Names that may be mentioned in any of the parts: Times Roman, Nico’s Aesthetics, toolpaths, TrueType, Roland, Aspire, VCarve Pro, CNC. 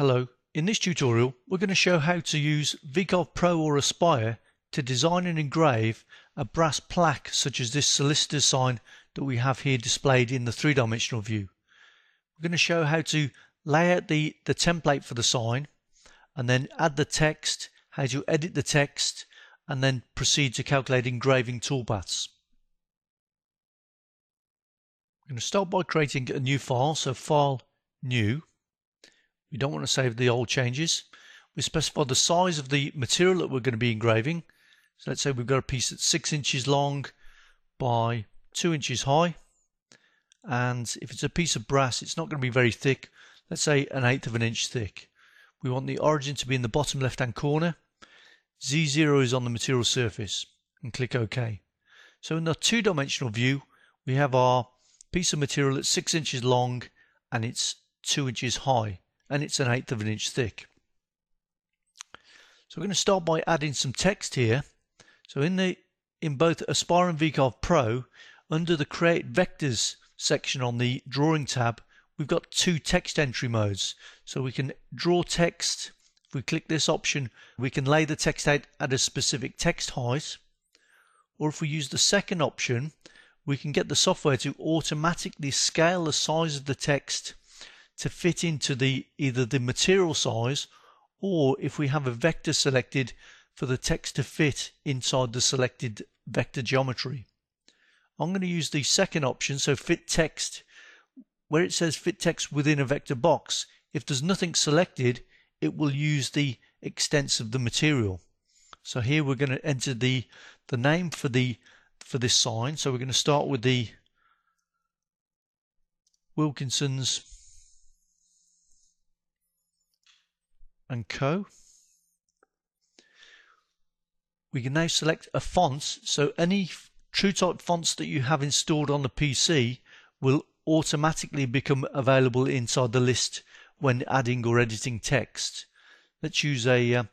Hello, in this tutorial we're going to show how to use VCarve Pro or Aspire to design and engrave a brass plaque such as this solicitor's sign that we have here displayed in the three-dimensional view. We're going to show how to lay out the template for the sign and then add the text, how to edit the text and then proceed to calculate engraving toolpaths. I'm going to start by creating a new file, so File, New. We don't want to save the old changes. We specify the size of the material that we're going to be engraving. So let's say we've got a piece that's 6 inches long by 2 inches high. And if it's a piece of brass, it's not going to be very thick. Let's say 1/8 of an inch thick. We want the origin to be in the bottom left-hand corner. Z0 is on the material surface. And click OK. So in the two-dimensional view, we have our piece of material that's 6 inches long and it's 2 inches high. And it's 1/8 of an inch thick. So we're going to start by adding some text here. So in both Aspire and VCarve Pro, under the Create Vectors section on the Drawing tab, we've got two text entry modes. So we can draw text. If we click this option, we can lay the text out at a specific text height. Or if we use the second option, we can get the software to automatically scale the size of the text to fit into either the material size, or if we have a vector selected, for the text to fit inside the selected vector geometry. I'm going to use the second option, so fit text, where it says fit text within a vector box. If there's nothing selected, it will use the extents of the material. So here we're going to enter the name for this sign. So we're going to start with the Wilkinson's and Co. We can now select a font, so any TrueType fonts that you have installed on the PC will automatically become available inside the list when adding or editing text. Let's use a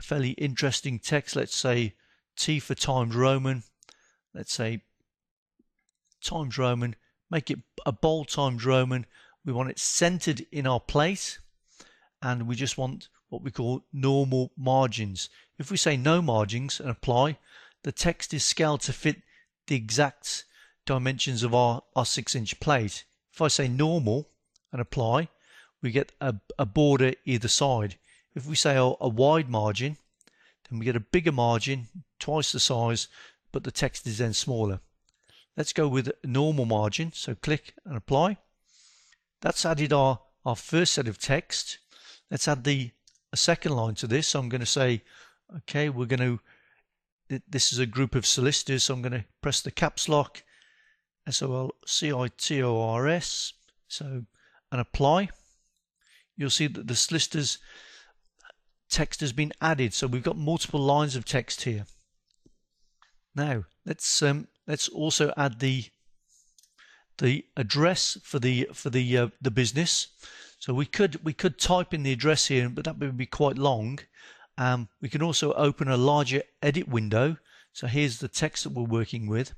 fairly interesting text. Let's say T for Times Roman. Let's say Times Roman. Make it a bold Times Roman. We want it centered in our plate, and we just want what we call normal margins. If we say no margins and apply, the text is scaled to fit the exact dimensions of our 6-inch plate. If I say normal and apply, we get a border either side. If we say a wide margin, then we get a bigger margin, twice the size, but the text is then smaller. Let's go with normal margin, so click and apply. That's added our first set of text. Let's add a second line to this. So I'm going to say, okay, this is a group of solicitors, so I'm going to press the caps lock, SOLCITORS, so, and apply. You'll see that the solicitor's text has been added, so we've got multiple lines of text here. Now let's also add the address for the business. So we could type in the address here, but that would be quite long. We can also open a larger edit window. So here's the text that we're working with.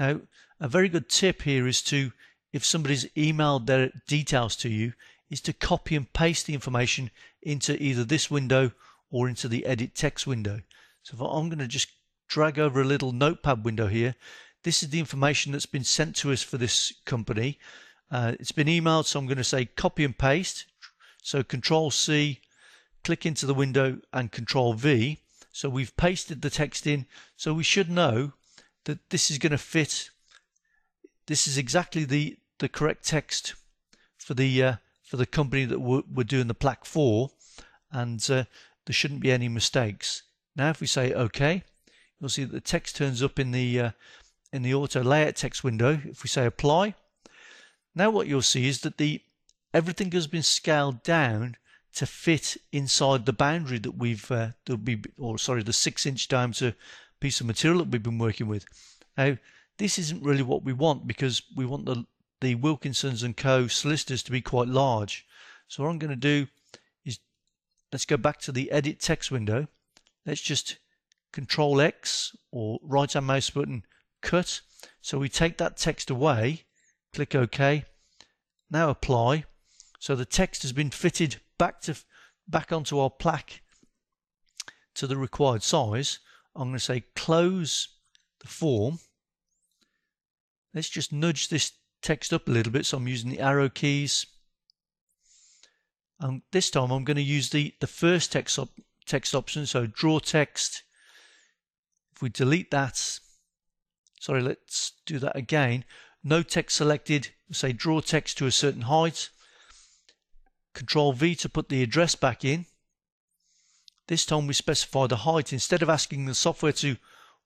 Now, a very good tip here is to, if somebody's emailed their details to you, is to copy and paste the information into either this window or into the edit text window. So I'm going to just drag over a little notepad window here. This is the information that's been sent to us for this company. It's been emailed, so I'm going to say copy and paste. So Control-C, click into the window, and Control-V. So we've pasted the text in, so we should know that this is going to fit. This is exactly the correct text for the company that we're doing the plaque for, and there shouldn't be any mistakes. Now, if we say OK, you'll see that the text turns up in the auto layout text window. If we say apply. Now what you'll see is that everything has been scaled down to fit inside the boundary that the 6-inch diameter piece of material that we've been working with. Now this isn't really what we want, because we want the Wilkinson's and Co. solicitors to be quite large. So what I'm going to do is, let's go back to the edit text window. Let's just Control X or right hand mouse button cut. So we take that text away. Click OK. Now apply. So the text has been fitted back to back onto our plaque to the required size, I'm going to say close the form. Let's just nudge this text up a little bit, so I'm using the arrow keys. This time I'm going to use the first text option, so draw text. If we delete that, sorry, let's do that again. No text selected, say draw text to a certain height. Control V to put the address back in. This time we specify the height. Instead of asking the software to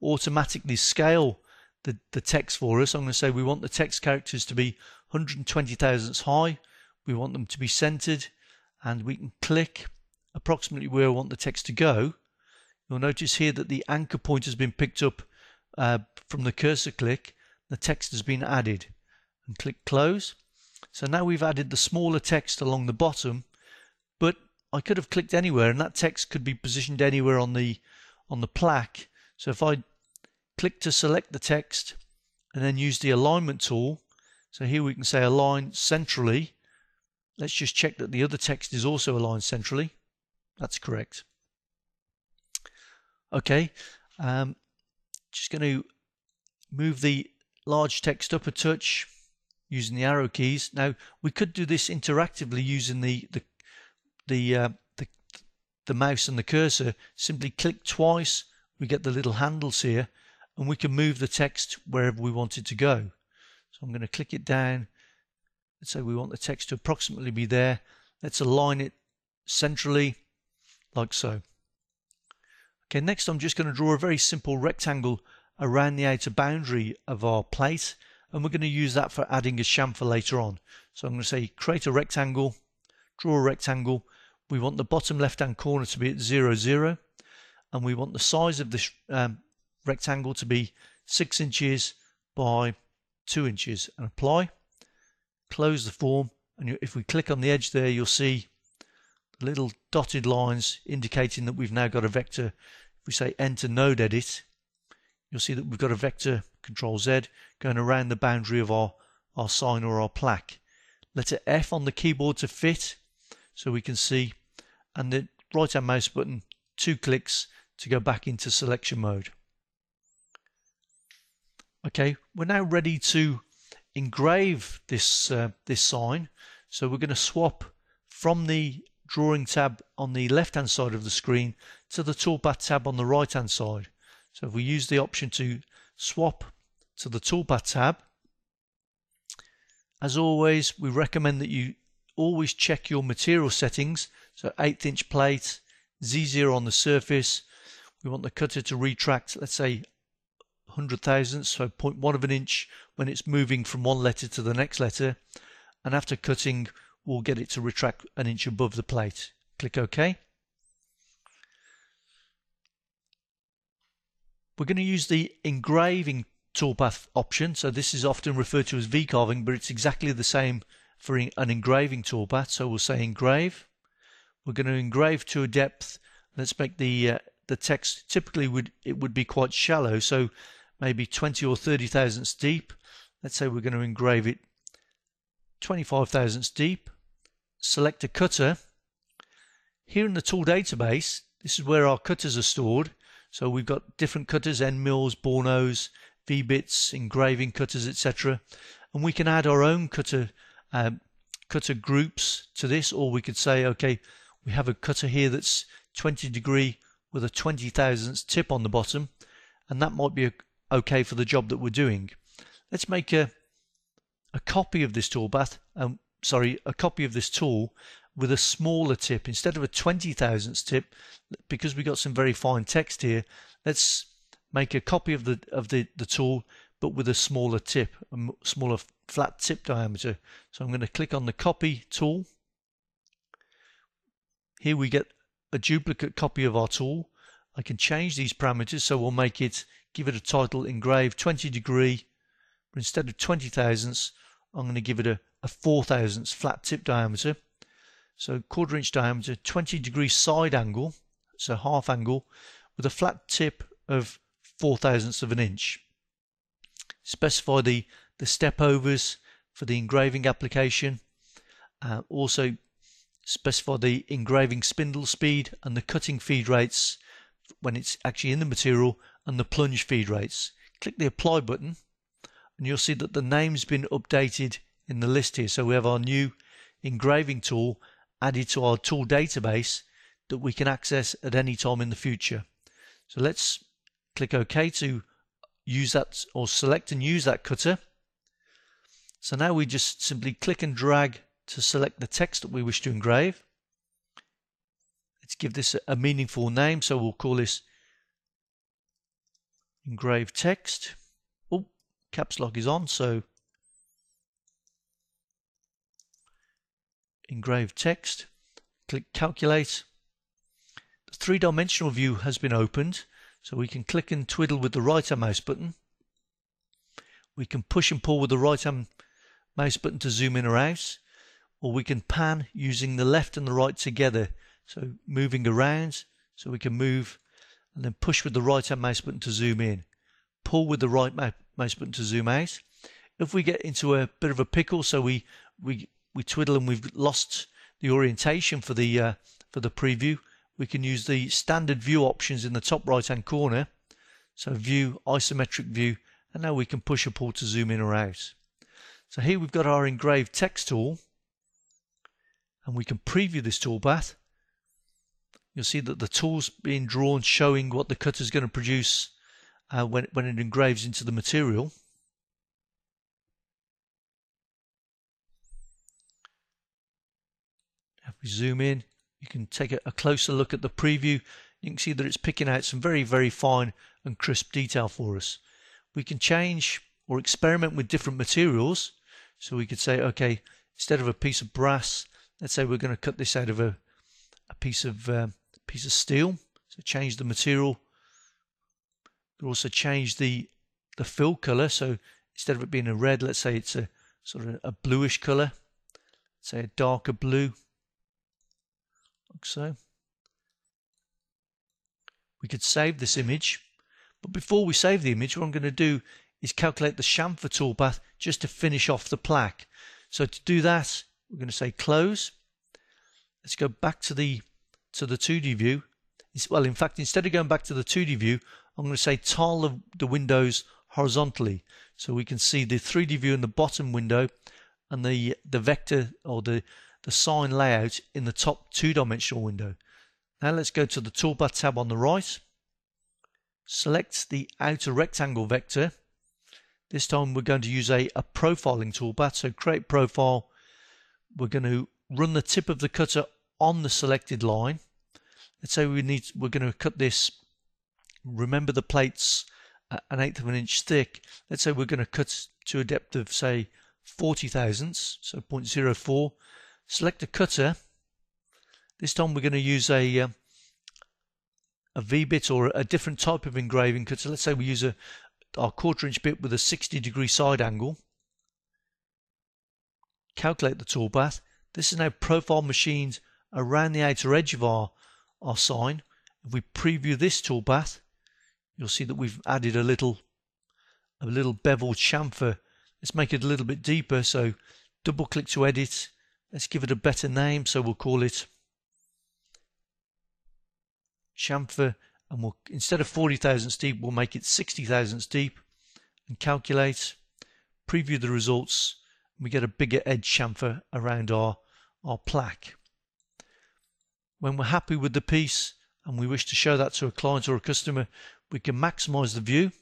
automatically scale the text for us, I'm going to say we want the text characters to be 120 thousandths high. We want them to be centered, and we can click approximately where I want the text to go. You'll notice here that the anchor point has been picked up from the cursor click. The text has been added, and click close. So now we've added the smaller text along the bottom, but I could have clicked anywhere and that text could be positioned anywhere on the plaque. So if I click to select the text and then use the alignment tool, so here we can say align centrally. Let's just check that the other text is also aligned centrally. That's correct. Okay, just going to move the large text up a touch using the arrow keys. Now we could do this interactively using the mouse and the cursor. Simply click twice, we get the little handles here, and we can move the text wherever we want it to go. So I'm going to click it down. Let's say we want the text to approximately be there. Let's align it centrally, like so. Okay, next I'm just going to draw a very simple rectangle around the outer boundary of our plate, and we're going to use that for adding a chamfer later on. So I'm going to say create a rectangle, draw a rectangle. We want the bottom left hand corner to be at 0, 0, and we want the size of this rectangle to be 6 inches by 2 inches, and apply. Close the form, and if we click on the edge there, you'll see little dotted lines indicating that we've now got a vector. If we say enter node edit, you'll see that we've got a vector, Control Z, going around the boundary of our sign or our plaque. Letter F on the keyboard to fit, so we can see, and the right hand mouse button, 2 clicks to go back into selection mode. Okay, we're now ready to engrave this this sign, so we're going to swap from the drawing tab on the left hand side of the screen to the toolpath tab on the right hand side. So if we use the option to swap to the toolpath tab, as always we recommend that you always check your material settings, so 1/8 inch plate, Z0 on the surface. We want the cutter to retract, let's say 100 thousandths, so 0.1 of an inch when it's moving from one letter to the next letter, and after cutting we'll get it to retract 1 inch above the plate. Click OK. We're going to use the engraving toolpath option. So this is often referred to as V-carving, but it's exactly the same for an engraving toolpath. So we'll say engrave. We're going to engrave to a depth. Let's make the text, typically it would be quite shallow, so maybe 20 or 30 thousandths deep. Let's say we're going to engrave it 25 thousandths deep. Select a cutter. Here in the tool database, this is where our cutters are stored. So we've got different cutters, end mills, Bornos, V-bits, engraving cutters, etc. And we can add our own cutter groups to this, or we could say, okay, we have a cutter here that's 20 degree with a 20 thousandths tip on the bottom, and that might be okay for the job that we're doing. Let's make a copy of this toolpath, a copy of this tool with a smaller tip. Instead of a 20 thousandths tip, because we got some very fine text here, let's make a copy of the tool but with a smaller tip, a smaller flat tip diameter. So I'm going to click on the copy tool. Here we get a duplicate copy of our tool. I can change these parameters, so we'll make it, give it a title, engrave 20 degree, but instead of 20 thousandths, I'm going to give it a 4 thousandths flat tip diameter. So 1/4 inch diameter, 20 degree side angle, so half angle, with a flat tip of 4 thousandths of an inch. Specify the step overs for the engraving application. Also specify the engraving spindle speed and the cutting feed rates when it's actually in the material and the plunge feed rates. Click the apply button and you'll see that the name's been updated in the list here, so we have our new engraving tool added to our tool database that we can access at any time in the future. So let's click OK to use that, or select and use that cutter. So now we just simply click and drag to select the text that we wish to engrave. Let's give this a meaningful name, so we'll call this engrave text. Oh, caps lock is on, so engrave text. Click calculate. The three-dimensional view has been opened, so we can click and twiddle with the right hand mouse button. We can push and pull with the right hand mouse button to zoom in or out, or we can pan using the left and the right together, so moving around, so we can move, and then push with the right hand mouse button to zoom in, pull with the right mouse button to zoom out. If we get into a bit of a pickle, so we twiddle and we've lost the orientation for the preview, we can use the standard view options in the top right hand corner, so view, isometric view, and now we can push or pull to zoom in or out. So here we've got our engraved text tool, and we can preview this toolpath. You'll see that the tool's being drawn, showing what the cutter's going to produce when it engraves into the material. If we zoom in, you can take a closer look at the preview. You can see that it's picking out some very, very fine and crisp detail for us. We can change or experiment with different materials. So we could say, okay, instead of a piece of brass, let's say we're going to cut this out of a piece of steel. So change the material. We'll also change the fill color. So instead of it being a red, let's say it's a sort of a bluish color. Say a darker blue, like so. We could save this image, but before we save the image, what I'm going to do is calculate the chamfer toolpath just to finish off the plaque. So to do that, we're going to say close. Let's go back to the 2D view. Well, in fact, instead of going back to the 2D view, I'm going to say tile the windows horizontally, so we can see the 3D view in the bottom window and the vector or the sign layout in the top two-dimensional window. Now let's go to the toolbar tab on the right. Select the outer rectangle vector. This time we're going to use a profiling toolbar, so create profile. We're going to run the tip of the cutter on the selected line. Let's say we're going to cut this, remember the plate's an 1/8 of an inch thick. Let's say we're going to cut to a depth of say 40 thousandths, so 0.04. Select a cutter. This time we're going to use a V-bit or a different type of engraving cutter. Let's say we use our 1/4 inch bit with a 60-degree side angle. Calculate the toolpath. This is now profile machined around the outer edge of our sign. If we preview this toolpath, you'll see that we've added a little beveled chamfer. Let's make it a little bit deeper, so double click to edit. Let's give it a better name, so we'll call it chamfer, and we'll, instead of 40 thousandths deep, we'll make it 60 thousandths deep, and calculate, preview the results, and we get a bigger edge chamfer around our plaque. When we're happy with the piece and we wish to show that to a client or a customer, we can maximize the view,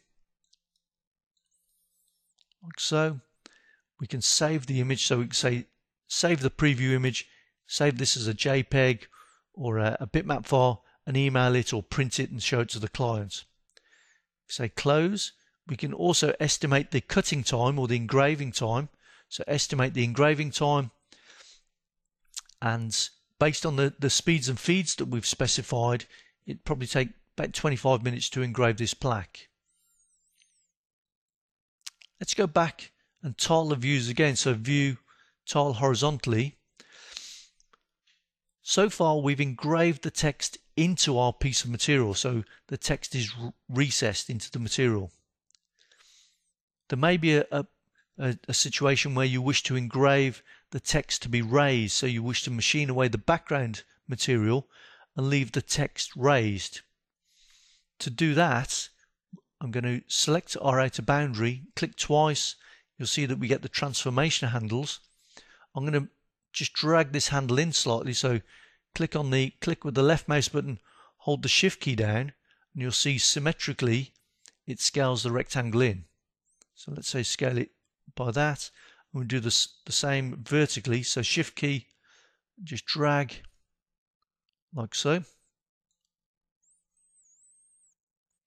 like so. We can save the image, so we can say save the preview image, save this as a JPEG or a bitmap file, and email it or print it and show it to the client. Say close. We can also estimate the cutting time or the engraving time. So estimate the engraving time, and based on the speeds and feeds that we've specified, it'd probably take about 25 minutes to engrave this plaque. Let's go back and tile the views again, so view, tile horizontally. So far we've engraved the text into our piece of material, so the text is recessed into the material. There may be a situation where you wish to engrave the text to be raised. So you wish to machine away the background material and leave the text raised. To do that, I'm going to select our outer boundary, click twice, you'll see that we get the transformation handles. I'm going to just drag this handle in slightly, so click with the left mouse button, hold the shift key down, and you'll see symmetrically it scales the rectangle in. So let's say scale it by that. We'll do this the same vertically, so shift key, just drag like so.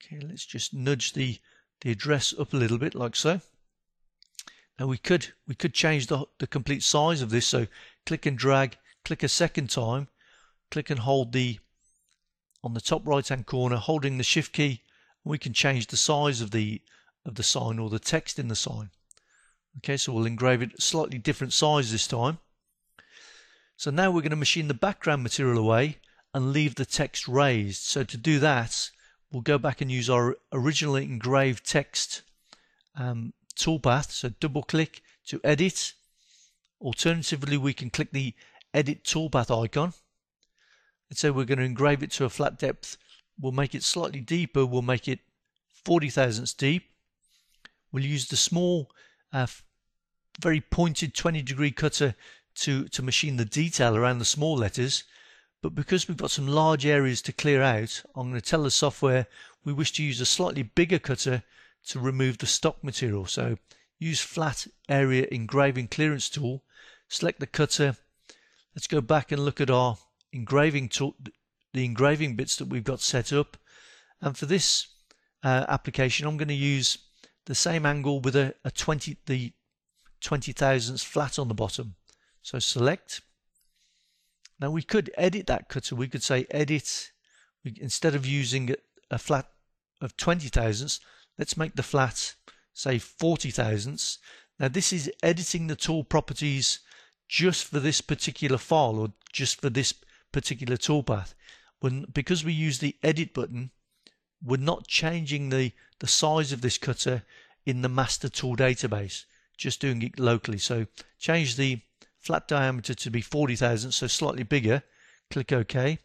Okay, let's just nudge the address up a little bit like so. Now we could change the complete size of this, so click and drag, click a second time, click and hold on the top right hand corner, holding the shift key, and we can change the size of the sign or the text in the sign. Okay, so we'll engrave it slightly different size this time. So now we're going to machine the background material away and leave the text raised. So to do that, we'll go back and use our originally engraved text toolpath. So double click to edit. Alternatively, we can click the edit toolpath icon. Let's say we're going to engrave it to a flat depth. We'll make it slightly deeper. We'll make it 40 thousandths deep. We'll use the small, very pointed 20-degree cutter to machine the detail around the small letters. But because we've got some large areas to clear out, I'm going to tell the software we wish to use a slightly bigger cutter to remove the stock material. So use flat area engraving clearance tool, select the cutter. Let's go back and look at our engraving tool, the engraving bits that we've got set up. And for this application, I'm going to use the same angle with the 20 thousandths flat on the bottom. So select. Now we could edit that cutter. We could say edit. Instead of using a flat of 20 thousandths, let's make the flat, say 40 thousandths. Now this is editing the tool properties just for this particular file or just for this particular toolpath. Because we use the edit button, we're not changing the size of this cutter in the master tool database, just doing it locally. So change the flat diameter to be 40 thousandths, so slightly bigger. Click OK.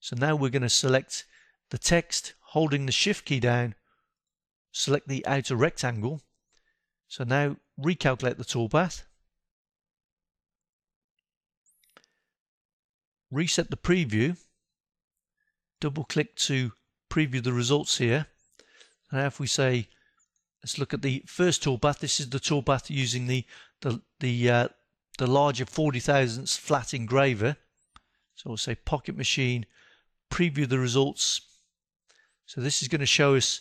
So now we're going to select the text, holding the shift key down, select the outer rectangle. So now recalculate the toolpath. Reset the preview. Double click to preview the results here. Now if we say, let's look at the first toolpath. This is the toolpath using the larger 40 thousandths flat engraver. So we'll say pocket machine, preview the results. So this is going to show us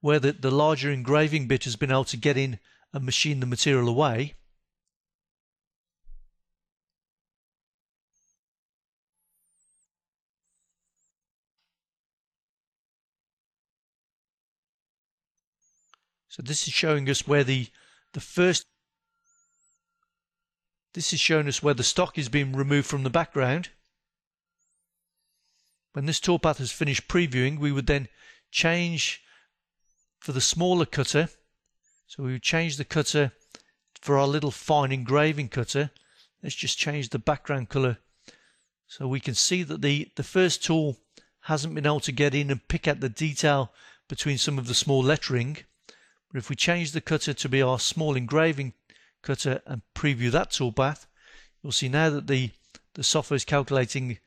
where the larger engraving bit has been able to get in and machine the material away. So this is showing us where this is showing us where the stock is being removed from the background. When this toolpath has finished previewing, we would then change for the smaller cutter. So we would change the cutter for our little fine engraving cutter. Let's just change the background color so we can see that the first tool hasn't been able to get in and pick out the detail between some of the small lettering. But if we change the cutter to be our small engraving cutter and preview that toolpath, you'll see now that the software is calculated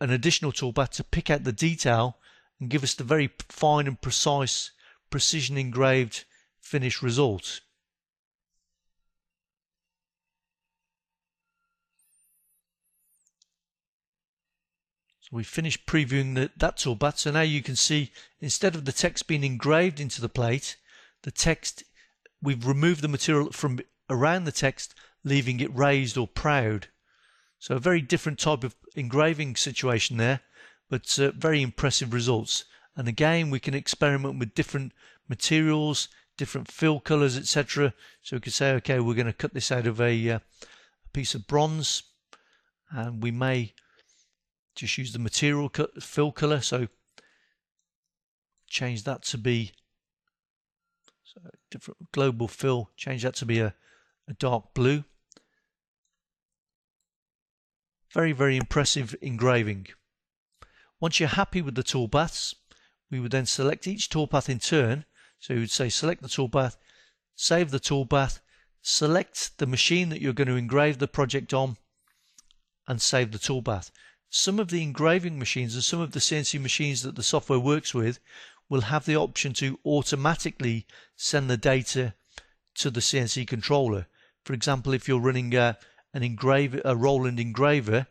an additional toolpath to pick out the detail and give us the very fine and precise precision engraved finished result. So we finished previewing that toolpath. So now you can see, instead of the text being engraved into the plate, the text, we've removed the material from around the text, leaving it raised or proud. So a very different type of engraving situation there, but very impressive results. And again, we can experiment with different materials, different fill colors, etc. So we could say, okay, we're going to cut this out of a piece of bronze, and we may just use the material fill color, so change that to be global fill, change that to be a, a dark blue. Very, very impressive engraving. Once you're happy with the toolpaths, we would then select each toolpath in turn. So you would say select the toolpath, save the toolpath, select the machine that you're going to engrave the project on, and save the toolpath. Some of the engraving machines and some of the CNC machines that the software works with will have the option to automatically send the data to the CNC controller. For example, if you're running a Roland engraver,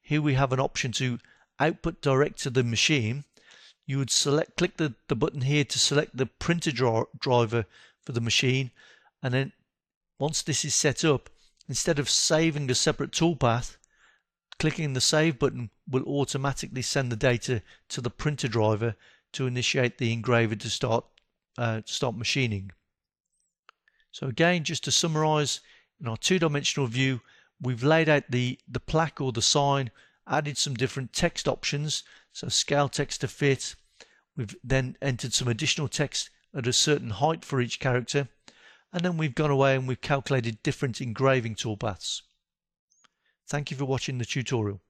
here we have an option to output direct to the machine. You would select, click the button here to select the printer driver for the machine, and then once this is set up, instead of saving a separate toolpath, clicking the save button will automatically send the data to the printer driver to initiate the engraver to start machining. So again, just to summarize, in our two-dimensional view, we've laid out the plaque or the sign, added some different text options, so scale text to fit. We've then entered some additional text at a certain height for each character, and then we've gone away and we've calculated different engraving toolpaths. Thank you for watching the tutorial.